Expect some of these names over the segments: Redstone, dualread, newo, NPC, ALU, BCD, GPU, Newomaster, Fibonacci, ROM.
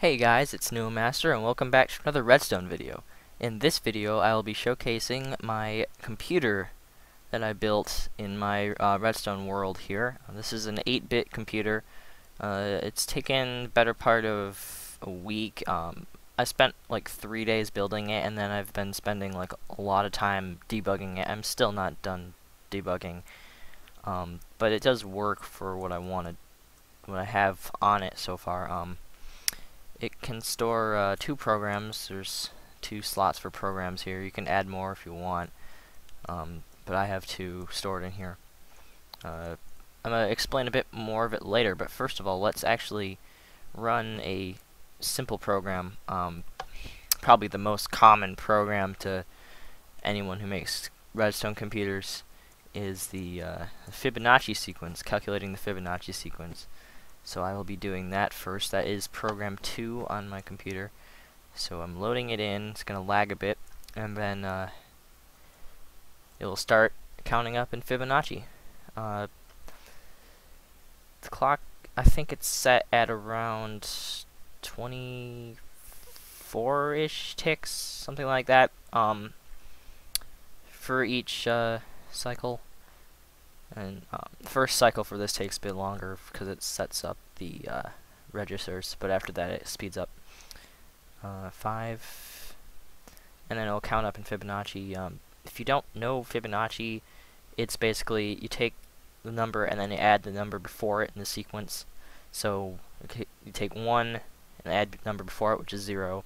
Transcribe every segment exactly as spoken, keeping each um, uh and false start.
Hey guys, it's Newomaster and welcome back to another Redstone video. In this video I will be showcasing my computer that I built in my uh, Redstone world here. This is an eight bit computer. Uh, it's taken the better part of a week. Um, I spent like three days building it and then I've been spending like a lot of time debugging it. I'm still not done debugging, um, but it does work for what I wanted, what I have on it so far. Um, It can store uh, two programs. There's two slots for programs here. You can add more if you want, um, but I have two stored in here. Uh, I'm going to explain a bit more of it later, but first of all, let's actually run a simple program, um, probably the most common program to anyone who makes Redstone computers is the uh, Fibonacci sequence, calculating the Fibonacci sequence. So I will be doing that first. That is program two on my computer. So I'm loading it in. It's going to lag a bit, and then uh, it will start counting up in Fibonacci. Uh, the clock, I think it's set at around twenty-four-ish ticks, something like that, um, for each uh, cycle. And um, the first cycle for this takes a bit longer because it sets up the uh, registers, but after that it speeds up. Uh, five, and then it'll count up in Fibonacci. Um, if you don't know Fibonacci, it's basically you take the number and then you add the number before it in the sequence. So you take one and add the number before it, which is zero,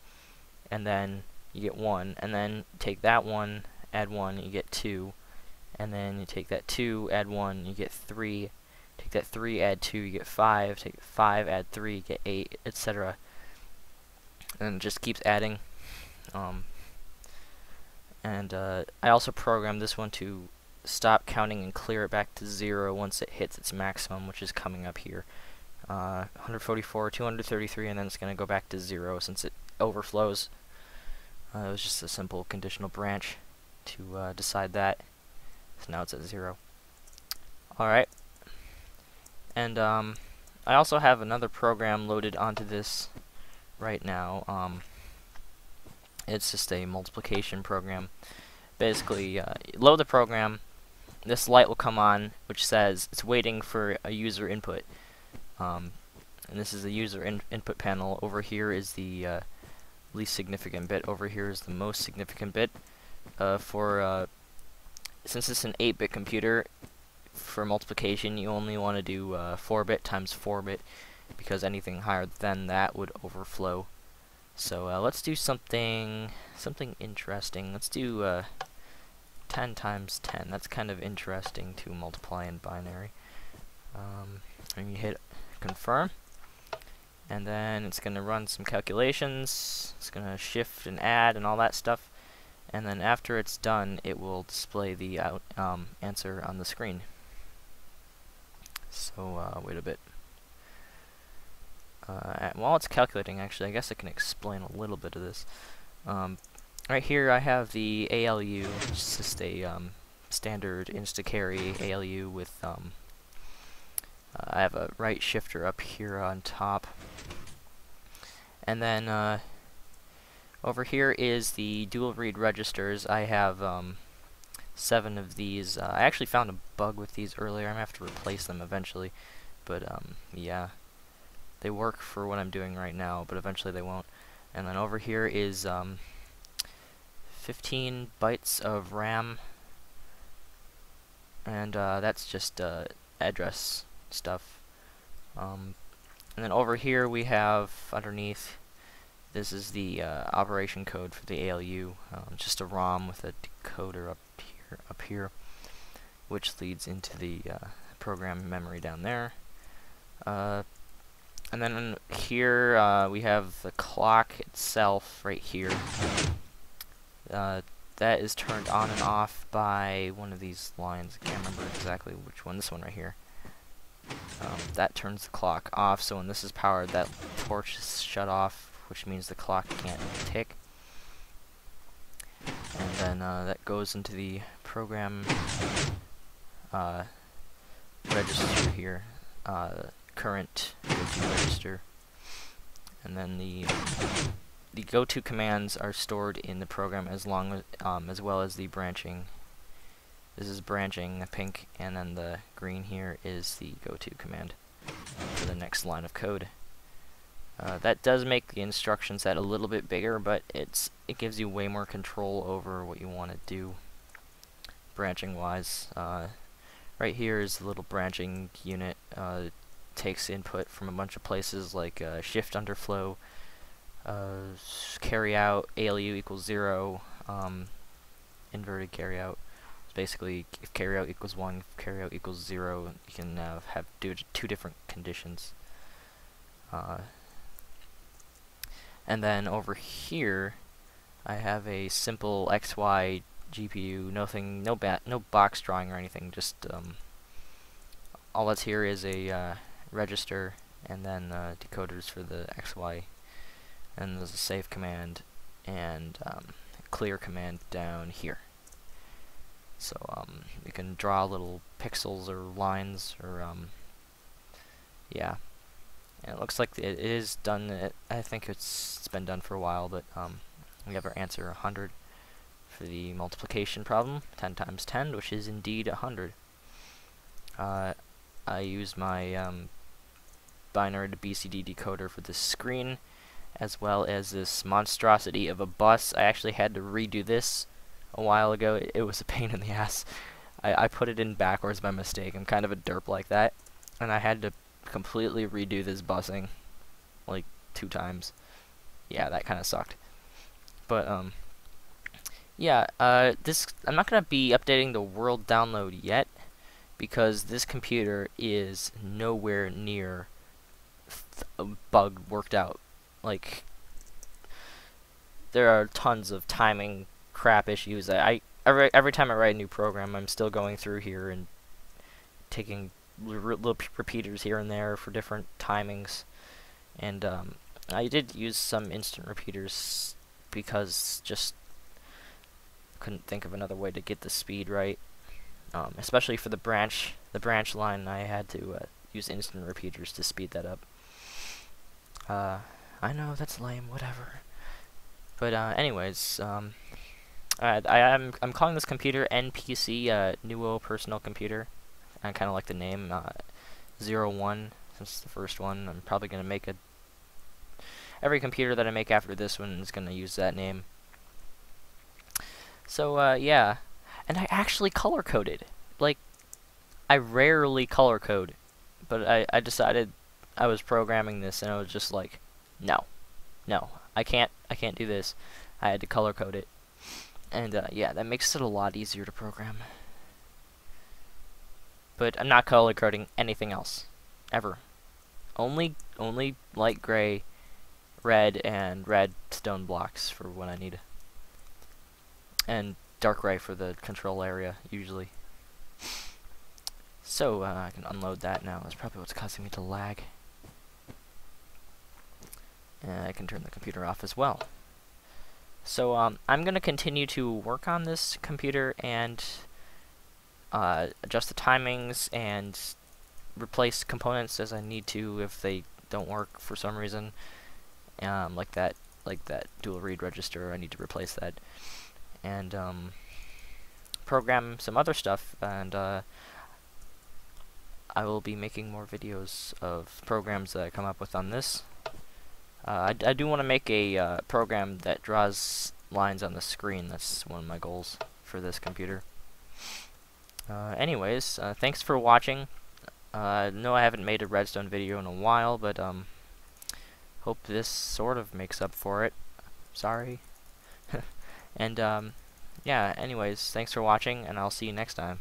and then you get one, and then take that one, add one, you get two. And then you take that two, add one, you get three. Take that three, add two, you get five. Take five, add three, you get eight, et cetera. And it just keeps adding. Um, and uh, I also programmed this one to stop counting and clear it back to zero once it hits its maximum, which is coming up here. Uh, one hundred forty-four, two hundred thirty-three, and then it's going to go back to zero since it overflows. Uh, it was just a simple conditional branch to uh, decide that. So now it's at zero. Alright. And um, I also have another program loaded onto this right now. Um, it's just a multiplication program. Basically, uh, load the program. This light will come on, which says it's waiting for a user input. Um, and this is the user in input panel. Over here is the uh, least significant bit. Over here is the most significant bit uh, for... Uh, Since it's an eight bit computer, for multiplication you only want to do four bit uh, times four bit, because anything higher than that would overflow. So uh, let's do something something interesting. Let's do uh, ten times ten. That's kind of interesting to multiply in binary. Um, and you hit confirm, and then it's going to run some calculations. It's going to shift and add and all that stuff. And then after it's done, it will display the out, um, answer on the screen. So uh, wait a bit. Uh, while it's calculating, actually, I guess I can explain a little bit of this. Um, right here, I have the A L U. It's just a um, standard insta-carry A L U with. Um, uh, I have a right shifter up here on top, and then. Uh, Over here is the dual read registers. I have um, seven of these. Uh, I actually found a bug with these earlier. I'm going to have to replace them eventually. But um, yeah, they work for what I'm doing right now, but eventually they won't. And then over here is um, fifteen bytes of RAM. And uh, that's just uh, address stuff. Um, and then over here we have underneath. This is the uh, operation code for the A L U, um, just a ROM with a decoder up here, up here, which leads into the uh, program memory down there. Uh, and then here uh, we have the clock itself right here. Uh, that is turned on and off by one of these lines. I can't remember exactly which one. This one right here. Um, that turns the clock off. So when this is powered, that torch is shut off, which means the clock can't tick. And then uh, that goes into the program uh, register here, uh, current register. and then the the goto commands are stored in the program as long as um, as well as the branching. This is branching, the pink, and then the green here is the goto command for the next line of code. Uh, that does make the instruction set a little bit bigger, but it's it gives you way more control over what you want to do branching wise. Uh, right here is the little branching unit. Uh, it takes input from a bunch of places like uh, shift underflow, uh, carry out, A L U equals zero, um, inverted carry out. It's basically if carry out equals one, if carry out equals zero, you can uh, have do two different conditions. Uh, And then over here, I have a simple X Y G P U, nothing, no bat, no box drawing or anything. Just um, all that's here is a uh, register, and then uh, decoders for the X Y, and there's a save command and um, clear command down here. So um, you can draw little pixels or lines or um, yeah. It looks like it is done. It, I think it's, it's been done for a while, but um, we have our answer one hundred for the multiplication problem, ten times ten, which is indeed one hundred. Uh, I used my um, binary to B C D decoder for this screen, as well as this monstrosity of a bus. I actually had to redo this a while ago. It, it was a pain in the ass. I, I put it in backwards by mistake. I'm kind of a derp like that, and I had to completely redo this busing like two times. Yeah, that kind of sucked. But um yeah, uh this I'm not going to be updating the world download yet because this computer is nowhere near th bug worked out. Like, there are tons of timing crap issues. I, I every time I write a new program, I'm still going through here and taking little repeaters here and there for different timings, and um, I did use some instant repeaters because just couldn't think of another way to get the speed right. Um, especially for the branch, the branch line, I had to uh, use instant repeaters to speed that up. Uh, I know that's lame, whatever. But uh, anyways, um, I, I I'm I'm calling this computer N P C, uh, Newo Personal Computer. I kind of like the name, uh, zero one, since the first one. I'm probably going to make a... Every computer that I make after this one is going to use that name. So, uh, yeah. And I actually color-coded. Like, I rarely color-code. But I, I decided I was programming this, and I was just like, no. No. I can't, I can't do this. I had to color-code it. And, uh, yeah, that makes it a lot easier to program. But I'm not color coding anything else, ever. Only, only light gray, red, and redstone blocks for when I need, and dark gray for the control area usually. So uh, I can unload that now. That's probably what's causing me to lag. And I can turn the computer off as well. So um, I'm going to continue to work on this computer and Uh, adjust the timings and replace components as I need to if they don't work for some reason. Um, like that, like that dual read register, I need to replace that, and um, program some other stuff. And uh, I will be making more videos of programs that I come up with on this. Uh, I, I do want to make a uh, program that draws lines on the screen. That's one of my goals for this computer. Uh, anyways, uh, thanks for watching. Uh, no, I haven't made a Redstone video in a while, but um, hope this sort of makes up for it. Sorry. And um, yeah, anyways, thanks for watching, and I'll see you next time.